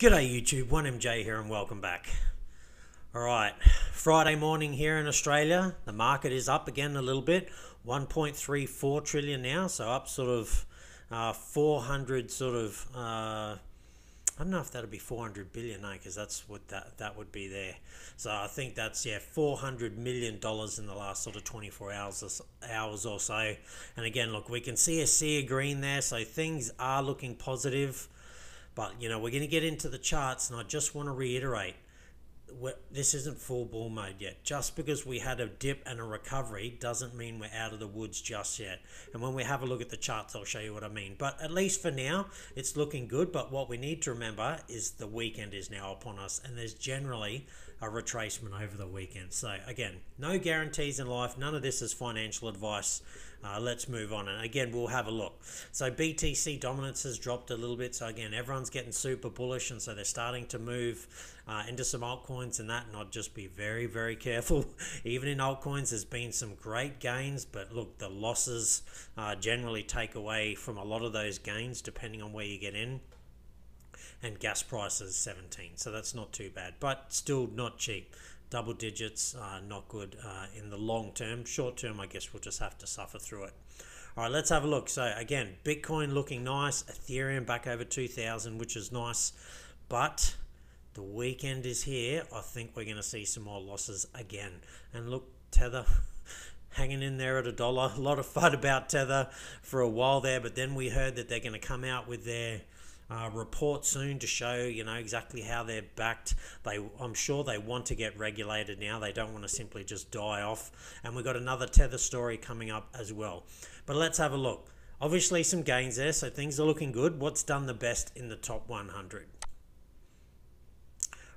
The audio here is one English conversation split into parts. G'day YouTube, 1MJ here and welcome back. Alright, Friday morning here in Australia, the market is up again a little bit, 1.34 trillion now, so up sort of 400 sort of, I don't know if that would be 400 billion, no, because that's what that would be there. So I think that's, yeah, $400 million in the last sort of 24 hours or so. And again, look, we can see a sea of green there, so things are looking positive. But, you know, we're going to get into the charts, and I just want to reiterate, this isn't full bull mode yet. Just because we had a dip and a recovery doesn't mean we're out of the woods just yet. And when we have a look at the charts, I'll show you what I mean. But at least for now, it's looking good. But what we need to remember is the weekend is now upon us, and there's generally a retracement over the weekend. So, again, no guarantees in life. None of this is financial advice. Let's move on, and again we'll have a look. So BTC dominance has dropped a little bit, so again everyone's getting super bullish, and so they're starting to move into some altcoins and that, and I'd just be very, very careful. Even in altcoins there's been some great gains, but look, the losses generally take away from a lot of those gains depending on where you get in. And gas prices 17, so that's not too bad, but still not cheap. Double digits, not good in the long term. Short term, I guess we'll just have to suffer through it. All right, let's have a look. So again, Bitcoin looking nice, Ethereum back over 2,000, which is nice. But the weekend is here. I think we're going to see some more losses again. And look, Tether hanging in there at $1. A lot of fun about Tether for a while there, but then we heard that they're going to come out with their report soon to show, you know, exactly how they're backed. I'm sure they want to get regulated now. They don't want to simply just die off. And we've got another Tether story coming up as well. But let's have a look. Obviously some gains there, so things are looking good. What's done the best in the top 100?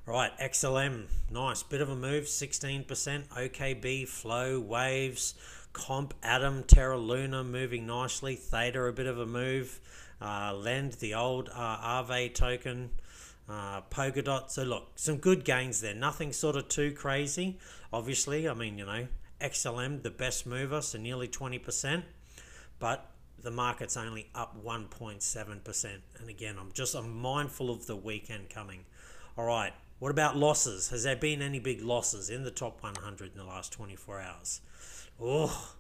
All right, XLM, nice. Bit of a move, 16%. OKB, Flow, Waves, Comp, ATOM, Terra Luna moving nicely. Theta, a bit of a move. Lend, the old Aave token, Polkadot. So look, some good gains there. Nothing sort of too crazy. Obviously, I mean, you know, XLM, the best mover, so nearly 20%. But the market's only up 1.7%. And again, I'm mindful of the weekend coming. All right, what about losses? Has there been any big losses in the top 100 in the last 24 hours? Oh,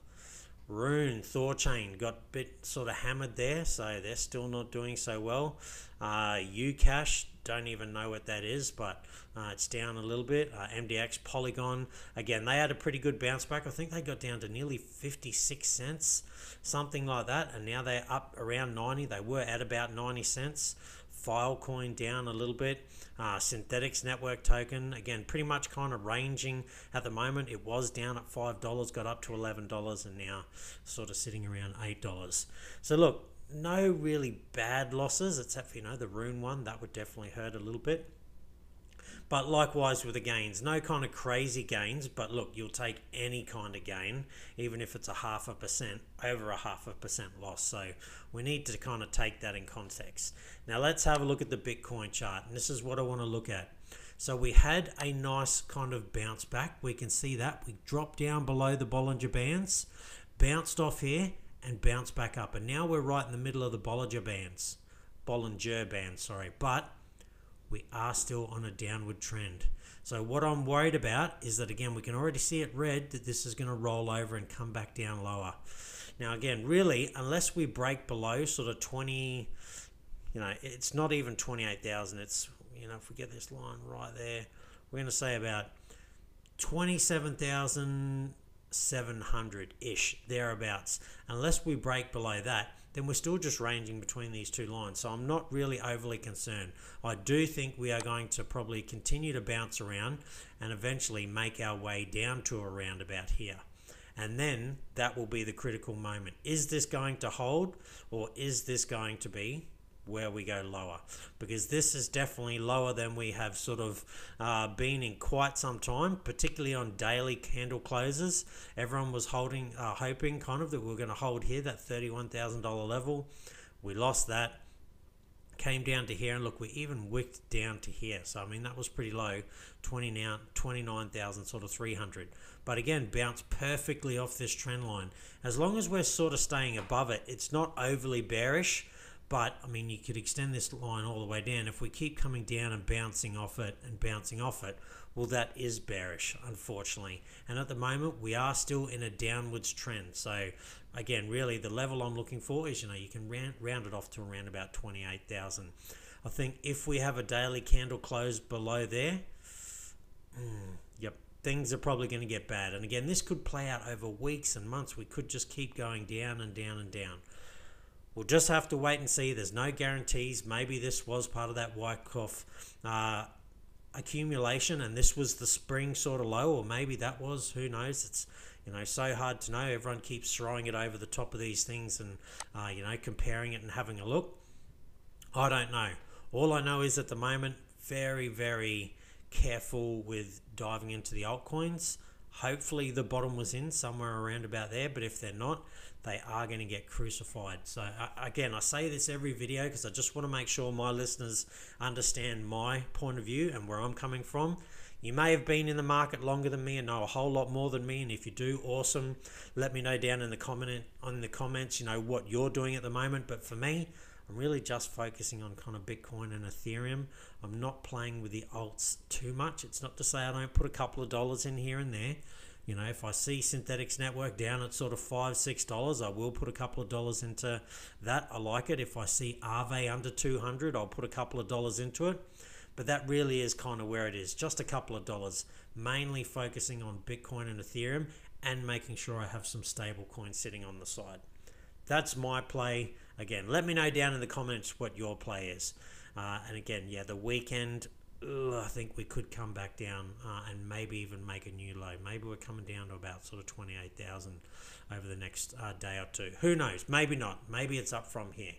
Rune, Thor Chain got a bit sort of hammered there, so they're still not doing so well. Ucash, don't even know what that is, but it's down a little bit. MDX, Polygon, again, they had a pretty good bounce back. I think they got down to nearly 56 cents, something like that, and now they're up around 90. They were at about 90 cents. Filecoin down a little bit. Synthetix Network token, again, pretty much kind of ranging at the moment. It was down at $5, got up to $11, and now sort of sitting around $8. So look, no really bad losses, except for, you know, the Rune one. That would definitely hurt a little bit. But likewise with the gains, no kind of crazy gains, but look, you'll take any kind of gain, even if it's a 0.5%, over a 0.5% loss. So we need to kind of take that in context. Now let's have a look at the Bitcoin chart, and this is what I want to look at. So we had a nice kind of bounce back. We can see that. We dropped down below the Bollinger Bands, bounced off here, and bounced back up. And now we're right in the middle of the Bollinger Bands, sorry. But we are still on a downward trend. So what I'm worried about is that, again, we can already see it red, that this is going to roll over and come back down lower. Now, again, really, unless we break below sort of 20, you know, it's not even 28,000. It's, you know, if we get this line right there, we're going to say about 27,700-ish, thereabouts. Unless we break below that, then we're still just ranging between these two lines. So I'm not really overly concerned. I do think we are going to probably continue to bounce around and eventually make our way down to around about here. And then that will be the critical moment. Is this going to hold, or is this going to be where we go lower? Because this is definitely lower than we have sort of been in quite some time, particularly on daily candle closes. Everyone was hoping kind of that we were going to hold here, that $31,000 level. We lost that, came down to here, and look, we even wicked down to here. So I mean, that was pretty low, 29,000 sort of 300. But again, bounced perfectly off this trend line. As long as we're sort of staying above it, it's not overly bearish. But I mean, you could extend this line all the way down. If we keep coming down and bouncing off it and bouncing off it, well, that is bearish, unfortunately. And at the moment, we are still in a downwards trend. So again, really the level I'm looking for is, you know, you can round it off to around about 28,000. I think if we have a daily candle close below there, yep, things are probably going to get bad. And again, this could play out over weeks and months. We could just keep going down and down and down. We'll just have to wait and see. There's no guarantees. Maybe this was part of that Wyckoff accumulation, and this was the spring sort of low, or maybe that was, who knows. It's, you know, so hard to know. Everyone keeps throwing it over the top of these things and, you know, comparing it and having a look. I don't know. All I know is at the moment, very, very careful with diving into the altcoins. Hopefully the bottom was in somewhere around about there, but if they're not, they are going to get crucified. So again, I say this every video because I just want to make sure my listeners understand my point of view and where I'm coming from. You may have been in the market longer than me and know a whole lot more than me, and if you do, awesome. Let me know down in the comments, you know, what you're doing at the moment. But for me, I'm really just focusing on kind of Bitcoin and Ethereum. I'm not playing with the alts too much. It's not to say I don't put a couple of dollars in here and there. You know, if I see Synthetix Network down at sort of $5–6, I will put a couple of dollars into that. I like it. If I see Aave under 200, I'll put a couple of dollars into it. But that really is kind of where it is, just a couple of dollars, mainly focusing on Bitcoin and Ethereum and making sure I have some stable coins sitting on the side. That's my play. Again, let me know down in the comments what your play is. And again, yeah, the weekend, I think we could come back down and maybe even make a new low. Maybe we're coming down to about sort of 28,000 over the next day or two. Who knows? Maybe not. Maybe it's up from here.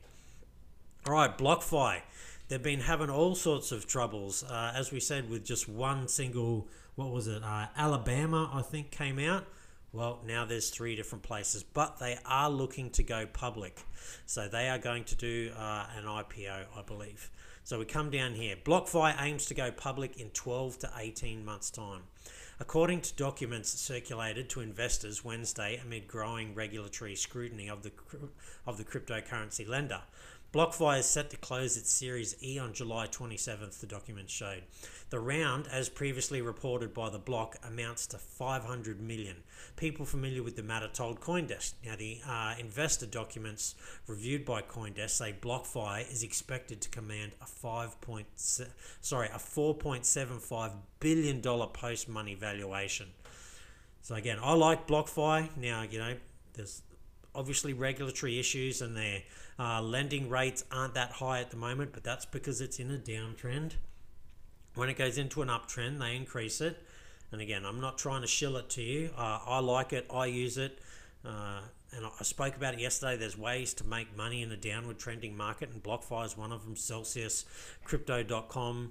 All right, BlockFi. They've been having all sorts of troubles, as we said, with just one single, what was it? Alabama, I think, came out. Well, now there's three different places, but they are looking to go public. So they are going to do an IPO, I believe. So we come down here. BlockFi aims to go public in 12 to 18 months' time. According to documents circulated to investors Wednesday amid growing regulatory scrutiny of the cryptocurrency lender, BlockFi is set to close its Series E on July 27th, the document showed. The round, as previously reported by The Block, amounts to $500 million. People familiar with the matter told CoinDesk. Now, the investor documents reviewed by CoinDesk say BlockFi is expected to command a $4.75 billion post-money valuation. So again, I like BlockFi. Now, you know, there's obviously regulatory issues and their lending rates aren't that high at the moment, but that's because it's in a downtrend. When it goes into an uptrend, they increase it. And again, I'm not trying to shill it to you. I like it. I use it. And I spoke about it yesterday. There's ways to make money in a downward trending market, and BlockFi is one of them. Celsius, Crypto.com.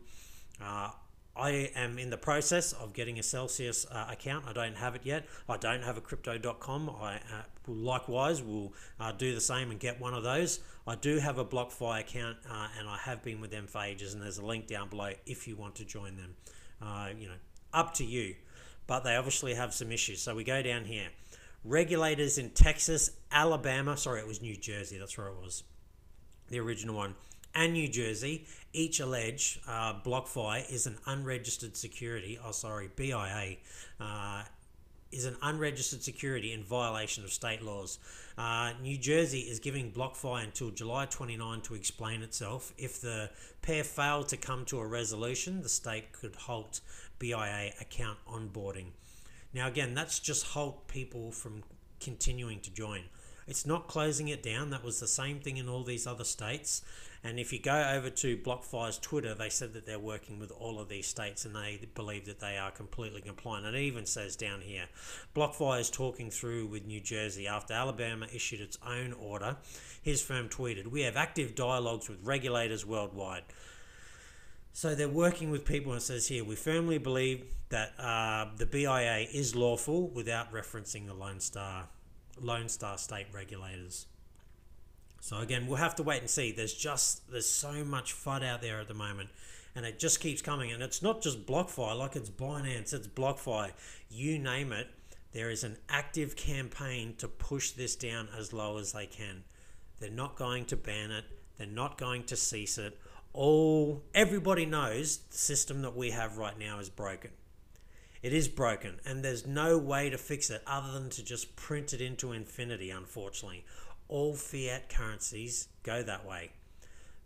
I am in the process of getting a Celsius account. I don't have it yet. I don't have a Crypto.com. I likewise will do the same and get one of those. I do have a BlockFi account and I have been with them for ages, and there's a link down below if you want to join them. You know, up to you. But they obviously have some issues. So we go down here. Regulators in Texas, Alabama, sorry, it was New Jersey. That's where it was, the original one. And New Jersey, each allege BlockFi is an unregistered security, BIA, is an unregistered security in violation of state laws. New Jersey is giving BlockFi until July 29 to explain itself. If the pair fail to come to a resolution, the state could halt BIA account onboarding. Now again, that's just halt people from continuing to join. It's not closing it down. That was the same thing in all these other states. And if you go over to BlockFi's Twitter, they said that they're working with all of these states and they believe that they are completely compliant. And it even says down here, BlockFi is talking through with New Jersey after Alabama issued its own order. His firm tweeted, "We have active dialogues with regulators worldwide." So they're working with people, and it says here, "We firmly believe that the BIA is lawful," without referencing the Lone Star state regulators. So again, we'll have to wait and see. There's so much FUD out there at the moment, and it just keeps coming. And it's not just BlockFi, like it's Binance, it's BlockFi, you name it. There is an active campaign to push this down as low as they can. They're not going to ban it. They're not going to cease it. Everybody knows the system that we have right now is broken. It is broken, and there's no way to fix it other than to just print it into infinity, unfortunately. All fiat currencies go that way.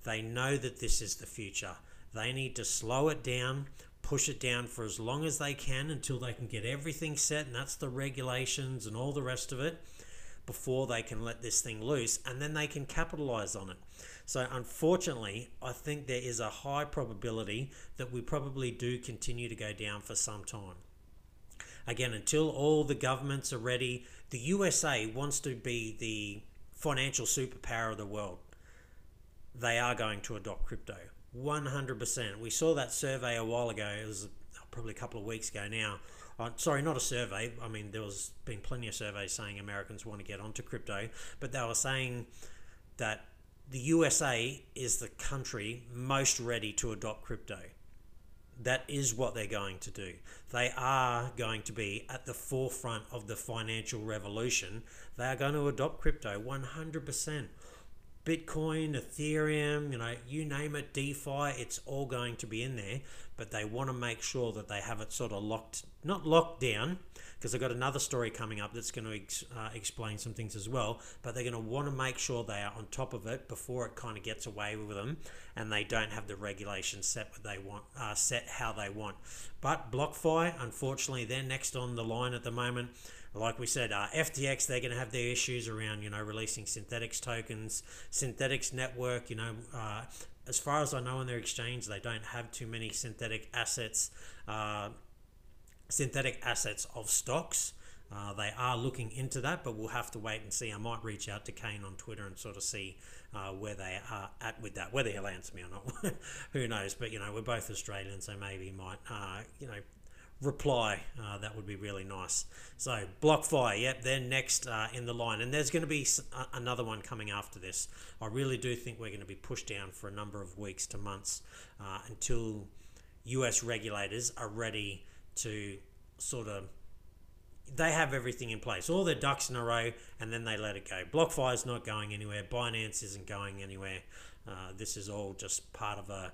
They know that this is the future. They need to slow it down, push it down for as long as they can until they can get everything set, and that's the regulations and all the rest of it, before they can let this thing loose, and then they can capitalize on it. So unfortunately, I think there is a high probability that we probably do continue to go down for some time. Again, until all the governments are ready, the USA wants to be the financial superpower of the world. They are going to adopt crypto, 100%. We saw that survey a while ago. It was probably a couple of weeks ago now. Sorry, not a survey. I mean, there's been plenty of surveys saying Americans want to get onto crypto, but they were saying that the USA is the country most ready to adopt crypto. That is what they're going to do. They are going to be at the forefront of the financial revolution. They are going to adopt crypto 100%. Bitcoin, Ethereum, you name it, DeFi, it's all going to be in there, but they want to make sure that they have it sort of not locked down, because I've got another story coming up that's going to explain some things as well, but they're going to want to make sure they are on top of it before it kind of gets away with them and they don't have the regulations set what they want, set how they want. But BlockFi, unfortunately, they're next on the line at the moment. Like we said, FTX, they're going to have their issues around, releasing Synthetix tokens, Synthetix Network, as far as I know on their exchange, they don't have too many synthetic assets of stocks. They are looking into that, but we'll have to wait and see. I might reach out to Kane on Twitter and sort of see where they are at with that, whether he'll answer me or not, who knows, but we're both Australian, so maybe he might, reply. That would be really nice. So BlockFi, yep, they're next in the line, and there's going to be another one coming after this. I really do think we're going to be pushed down for a number of weeks to months until US regulators are ready to sort of, they have everything in place, all their ducks in a row, and then they let it go. BlockFi is not going anywhere. Binance isn't going anywhere. This is all just part of a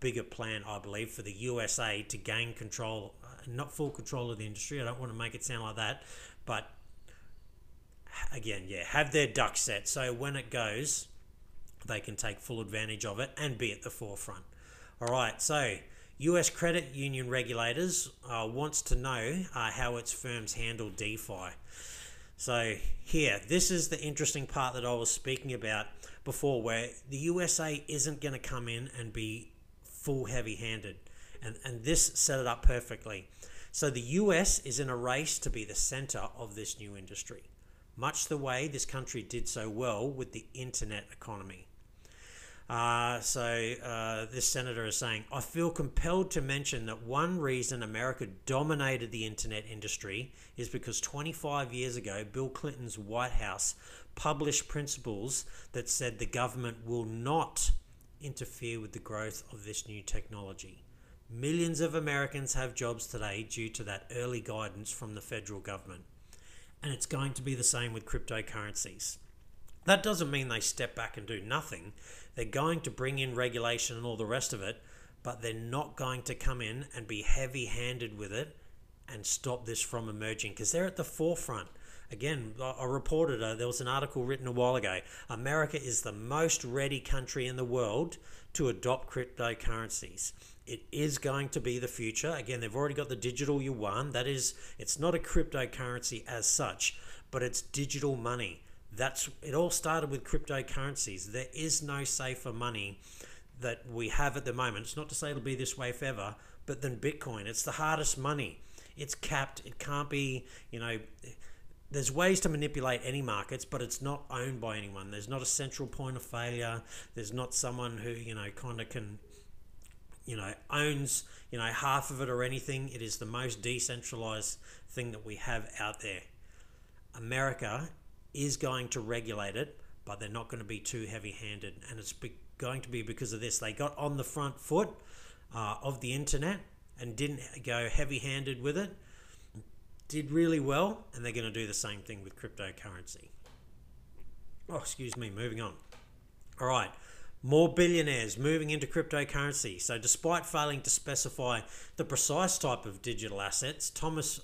bigger plan, I believe, for the USA to gain control, not full control of the industry. I don't want to make it sound like that, but again, yeah, have their ducks set so when it goes, they can take full advantage of it and be at the forefront. All right, so US credit union regulators wants to know how its firms handle DeFi. So here, this is the interesting part that I was speaking about before, where the USA isn't going to come in and be full heavy-handed, and this set it up perfectly. So the US is in a race to be the center of this new industry, much the way this country did so well with the internet economy. This senator is saying, I feel compelled to mention that one reason America dominated the internet industry is because 25 years ago, Bill Clinton's White House published principles that said the government will not interfere with the growth of this new technology. Millions of Americans have jobs today due to that early guidance from the federal government. And it's going to be the same with cryptocurrencies. That doesn't mean they step back and do nothing. They're going to bring in regulation and all the rest of it, but they're not going to come in and be heavy-handed with it and stop this from emerging, because they're at the forefront. Again, I reported, there was an article written a while ago, America is the most ready country in the world to adopt cryptocurrencies. It is going to be the future. Again, they've already got the digital yuan. That is, it's not a cryptocurrency as such, but it's digital money. That's it. All started with cryptocurrencies. There is no safer money that we have at the moment. It's not to say it'll be this way forever, but then Bitcoin, it's the hardest money. It's capped. It can't be, there's ways to manipulate any markets, but it's not owned by anyone. There's not a central point of failure. There's not someone who, kind of can, owns, half of it or anything. It is the most decentralized thing that we have out there. America is going to regulate it, but they're not going to be too heavy-handed. And it's going to be because of this. They got on the front foot of the internet and didn't go heavy-handed with it. Did really well, and they're going to do the same thing with cryptocurrency. Oh, excuse me, moving on. All right, More billionaires moving into cryptocurrency. So despite failing to specify the precise type of digital assets, Thomas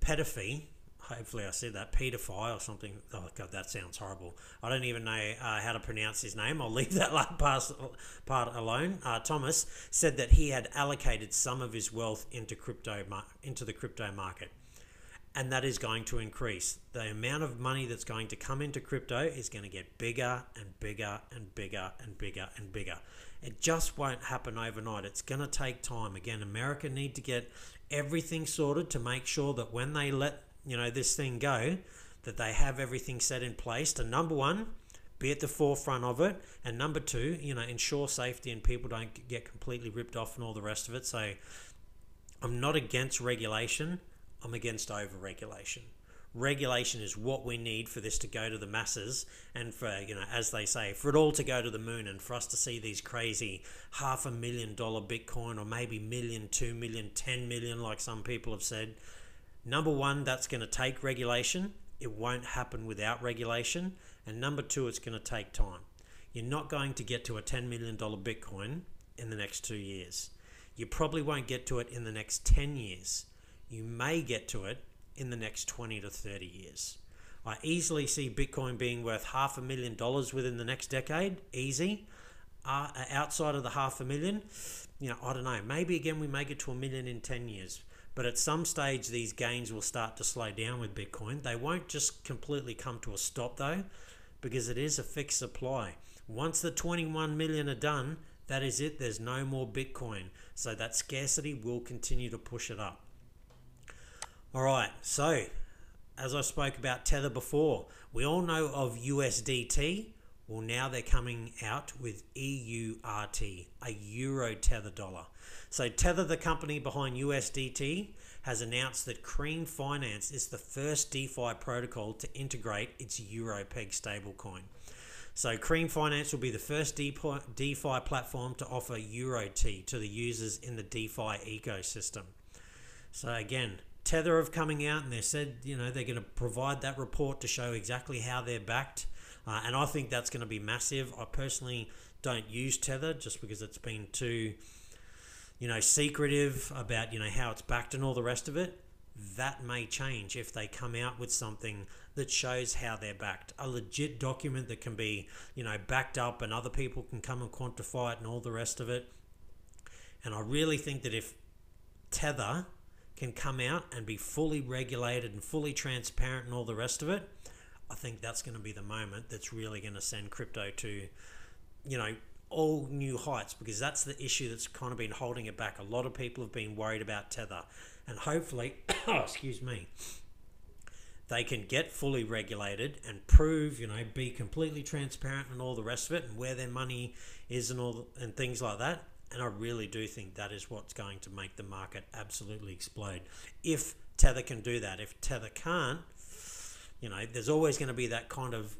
Peterfi, hopefully I said that, Peterfi or something. Oh God, that sounds horrible. I don't even know how to pronounce his name. I'll leave that part alone. Thomas said that he had allocated some of his wealth into the crypto market. And that is going to increase. The amount of money that's going to come into crypto is going to get bigger and bigger and bigger and bigger and bigger. It just won't happen overnight. It's going to take time. Again, America need to get everything sorted to make sure that when they let this thing go, that they have everything set in place to, number one, be at the forefront of it, and number two, ensure safety and people don't get completely ripped off and all the rest of it. So I'm not against regulation. I'm against over-regulation. Regulation is what we need for this to go to the masses and for, as they say, for it all to go to the moon and for us to see these crazy $500,000 Bitcoon or maybe million, 2 million, 10 million, like some people have said. Number one, that's going to take regulation. It won't happen without regulation. And number two, it's going to take time. You're not going to get to a $10 million Bitcoin in the next 2 years. You probably won't get to it in the next 10 years. You may get to it in the next 20 to 30 years. I easily see Bitcoin being worth $500,000 within the next decade, easy. Outside of the $500,000, I don't know, maybe again we make it to $1 million in 10 years. But at some stage, these gains will start to slow down with Bitcoin. They won't just completely come to a stop though, because it is a fixed supply. Once the 21 million are done, that is it, there's no more Bitcoin. So that scarcity will continue to push it up. All right, so as I spoke about Tether before, we all know of USDT. Well, now they're coming out with EURT, a Euro Tether dollar. So Tether, the company behind USDT, has announced that Cream Finance is the first DeFi protocol to integrate its Euro peg stablecoin. So Cream Finance will be the first DeFi platform to offer EURT to the users in the DeFi ecosystem. So again, Tether have coming out and they said, they're going to provide that report to show exactly how they're backed. And I think that's going to be massive. I personally don't use Tether just because it's been too, secretive about, how it's backed and all the rest of it. That may change if they come out with something that shows how they're backed. A legit document that can be, backed up and other people can come and quantify it and all the rest of it. And I really think that if Tether can come out and be fully regulated and fully transparent and all the rest of it, I think that's going to be the moment that's really going to send crypto to, all new heights, because that's the issue that's kind of been holding it back. A lot of people have been worried about Tether, and hopefully, excuse me, they can get fully regulated and prove, be completely transparent and all the rest of it and where their money is and and things like that. And I really do think that is what's going to make the market absolutely explode. If Tether can do that. If Tether can't, there's always going to be that kind of,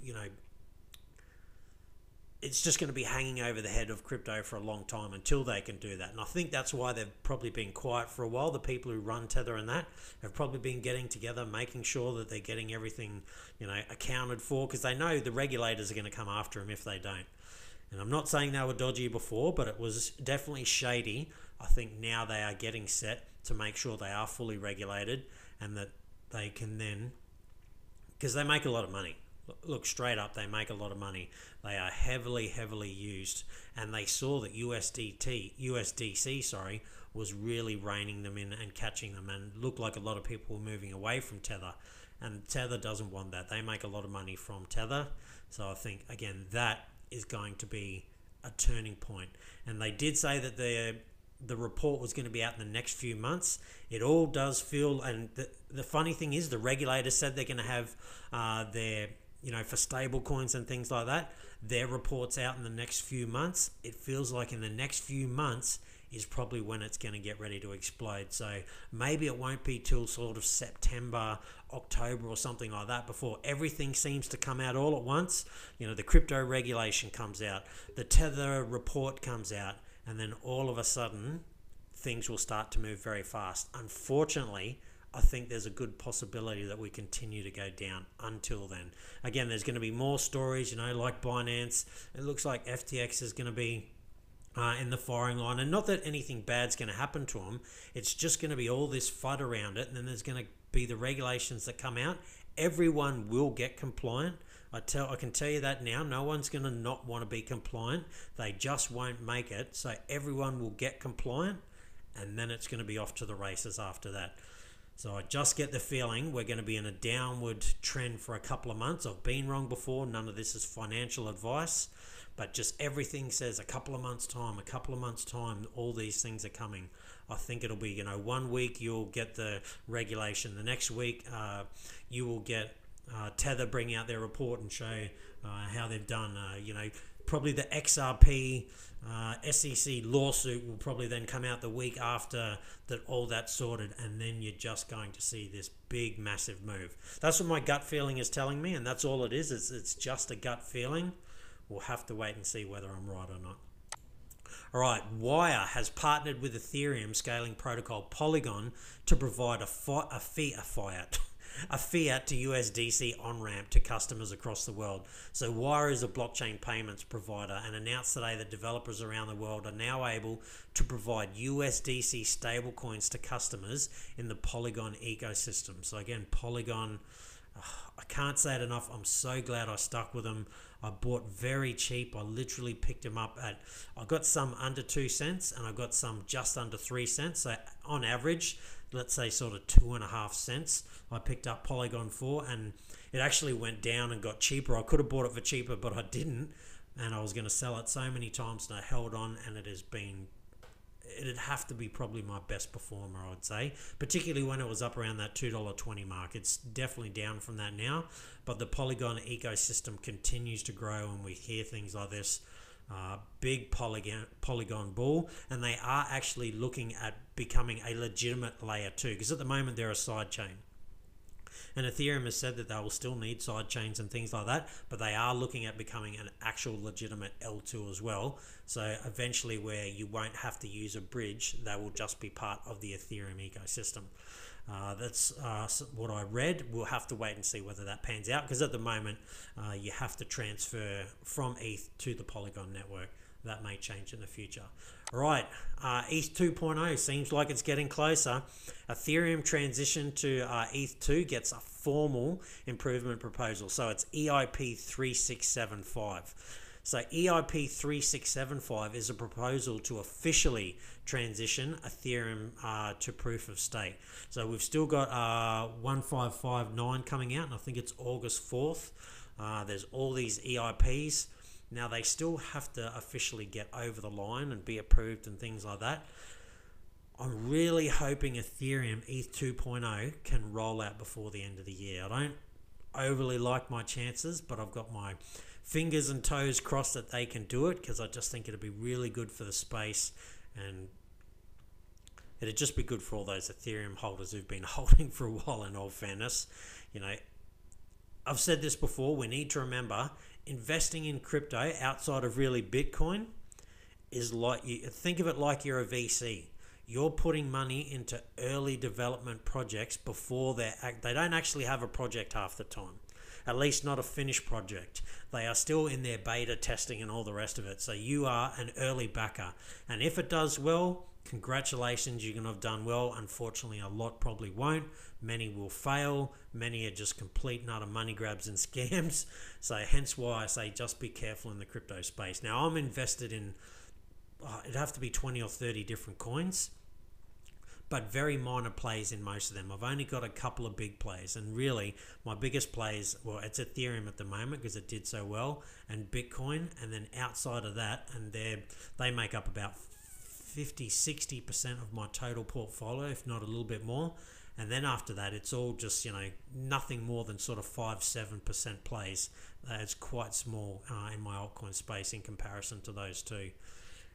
it's just going to be hanging over the head of crypto for a long time until they can do that. And I think that's why they've probably been quiet for a while. The people who run Tether and that have probably been getting together, making sure that they're getting everything, accounted for, because they know the regulators are going to come after them if they don't. And I'm not saying they were dodgy before, but it was definitely shady. I think now they are getting set to make sure they are fully regulated and that they can then, because they make a lot of money. Look, straight up, they make a lot of money. They are heavily, heavily used. And they saw that USDC, was really reining them in and catching them, and looked like a lot of people were moving away from Tether. And Tether doesn't want that. They make a lot of money from Tether. So I think, again, that is going to be a turning point. And they did say that the report was going to be out in the next few months. It all does feel, and the funny thing is the regulators said they're going to have their, for stable coins and things like that, their reports out in the next few months. It feels like in the next few months is probably when it's going to get ready to explode. So maybe it won't be till sort of September, October or something like that before everything seems to come out all at once. The crypto regulation comes out, the Tether report comes out, and then all of a sudden things will start to move very fast. Unfortunately, I think there's a good possibility that we continue to go down until then. Again, there's going to be more stories, you know, like Binance. It looks like FTX is going to be in the firing line. And not that anything bad's going to happen to them. It's just going to be all this FUD around it. And then there's going to be the regulations that come out. Everyone will get compliant. I can tell you that now. No one's going to not want to be compliant. They just won't make it. So everyone will get compliant. And then it's going to be off to the races after that. So I just get the feeling we're going to be in a downward trend for a couple of months. I've been wrong before. None of this is financial advice. But just everything says a couple of months' time, a couple of months' time, all these things are coming. I think it'll be, you know, 1 week you'll get the regulation. The next week you will get Tether bring out their report and show how they've done. You know, probably the XRP SEC lawsuit will probably then come out the week after that, all that's sorted, and then you're just going to see this big, massive move. That's what my gut feeling is telling me, and that's all it is. It's just a gut feeling. We'll have to wait and see whether I'm right or not. All right, Wire has partnered with Ethereum scaling protocol Polygon to provide a fiat to USDC on-ramp to customers across the world. So Wire is a blockchain payments provider and announced today that developers around the world are now able to provide USDC stablecoins to customers in the Polygon ecosystem. So again, Polygon, I can't say it enough. I'm so glad I stuck with them. I bought very cheap. I literally picked them up at, I got some under 2 cents and I got some just under 3 cents. So on average, let's say sort of 2.5 cents I picked up Polygon for, and it actually went down and got cheaper. I could have bought it for cheaper, but I didn't, and I was going to sell it so many times, and I held on, and it has been, it'd have to be probably my best performer, I would say, particularly when it was up around that $2.20 mark. It's definitely down from that now, but the Polygon ecosystem continues to grow, and we hear things like this. Big Polygon bull, and they are actually looking at becoming a legitimate layer 2, because at the moment they're a side chain, and Ethereum has said that they will still need side chains and things like that, but they are looking at becoming an actual legitimate L2 as well. So eventually, where you won't have to use a bridge, they will just be part of the Ethereum ecosystem. That's what I read. We'll have to wait and see whether that pans out, because at the moment you have to transfer from ETH to the Polygon network. That may change in the future. All right, ETH 2.0 seems like it's getting closer. Ethereum transition to ETH 2 gets a formal improvement proposal. So it's EIP 3675. So EIP 3675 is a proposal to officially transition Ethereum to proof of stake. So we've still got 1559 coming out, and I think it's August 4th. There's all these EIPs. Now they still have to officially get over the line and be approved and things like that. I'm really hoping Ethereum ETH 2.0 can roll out before the end of the year. I don't overly like my chances, but I've got my fingers and toes crossed that they can do it, because I just think it'd be really good for the space, and it'd just be good for all those Ethereum holders who've been holding for a while. In all fairness, you know, I've said this before, we need to remember investing in crypto outside of really Bitcoin is like, you think of it like you're a VC. You're putting money into early development projects before they don't actually have a project half the time. At least not a finished project. They are still in their beta testing and all the rest of it. So you are an early backer. And if it does well, congratulations, you're going to have done well. Unfortunately, a lot probably won't. Many will fail. Many are just complete and utter money grabs and scams. So hence why I say just be careful in the crypto space. Now, I'm invested in, it'd have to be 20 or 30 different coins, but very minor plays in most of them. I've only got a couple of big plays, and really my biggest plays, well, it's Ethereum at the moment because it did so well, and Bitcoin, and then outside of that, and they make up about 50-60% of my total portfolio, if not a little bit more. And then after that, it's all just, you know, nothing more than sort of 5-7% plays. It's quite small in my altcoin space in comparison to those two.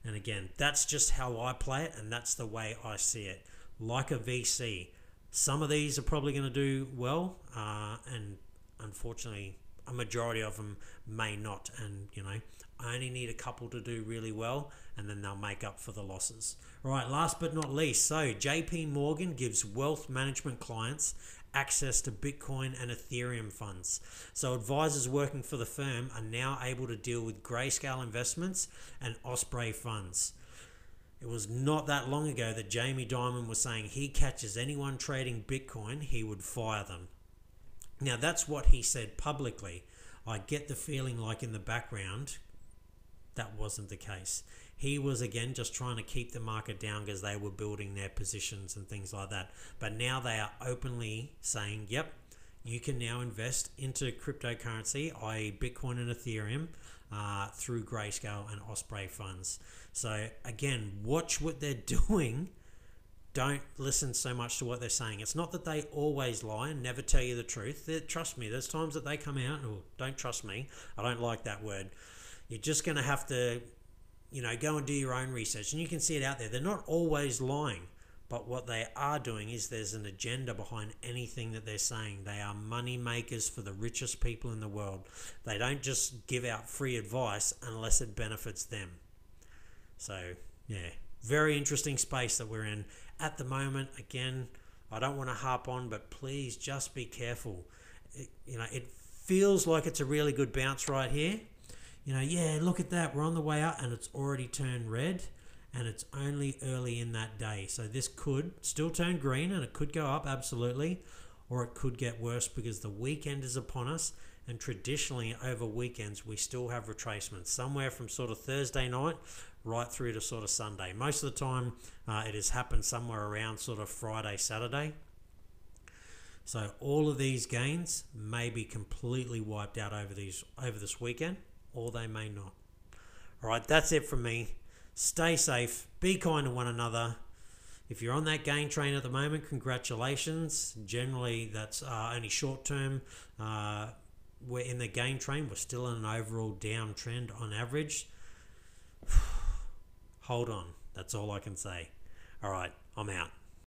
And again, that's just how I play it, and that's the way I see it. Like a VC, some of these are probably going to do well, and unfortunately a majority of them may not, and you know, I only need a couple to do really well, and then they'll make up for the losses. Right, last but not least, so JP Morgan gives wealth management clients access to Bitcoin and Ethereum funds. So advisors working for the firm are now able to deal with Grayscale investments and Osprey funds. It was not that long ago that Jamie Dimon was saying he catches anyone trading Bitcoin, he would fire them. Now that's what he said publicly. I get the feeling like in the background, that wasn't the case. He was again just trying to keep the market down because they were building their positions and things like that. But now they are openly saying, yep, you can now invest into cryptocurrency, i.e. Bitcoin and Ethereum, through Grayscale and Osprey funds. So again, watch what they're doing. Don't listen so much to what they're saying. It's not that they always lie and never tell you the truth. Trust me, there's times that they come out, and, oh, don't trust me, I don't like that word. You're just going to have to, you know, go and do your own research, and you can see it out there. They're not always lying, but what they are doing is there's an agenda behind anything that they're saying. They are money makers for the richest people in the world. They don't just give out free advice unless it benefits them. So yeah, very interesting space that we're in at the moment. Again, I don't want to harp on, but please just be careful. You know, it feels like it's a really good bounce right here. You know, yeah, look at that, we're on the way up and it's already turned red, and it's only early in that day. So this could still turn green and it could go up, absolutely, or it could get worse because the weekend is upon us, and traditionally over weekends we still have retracements somewhere from sort of Thursday night right through to sort of Sunday. Most of the time it has happened somewhere around sort of Friday, Saturday. So all of these gains may be completely wiped out over this weekend, or they may not. All right, that's it from me. Stay safe, be kind to one another. If you're on that gain train at the moment, congratulations. Generally, that's only short term. We're in the gain train. We're still in an overall downtrend on average. Hold on, that's all I can say. All right, I'm out.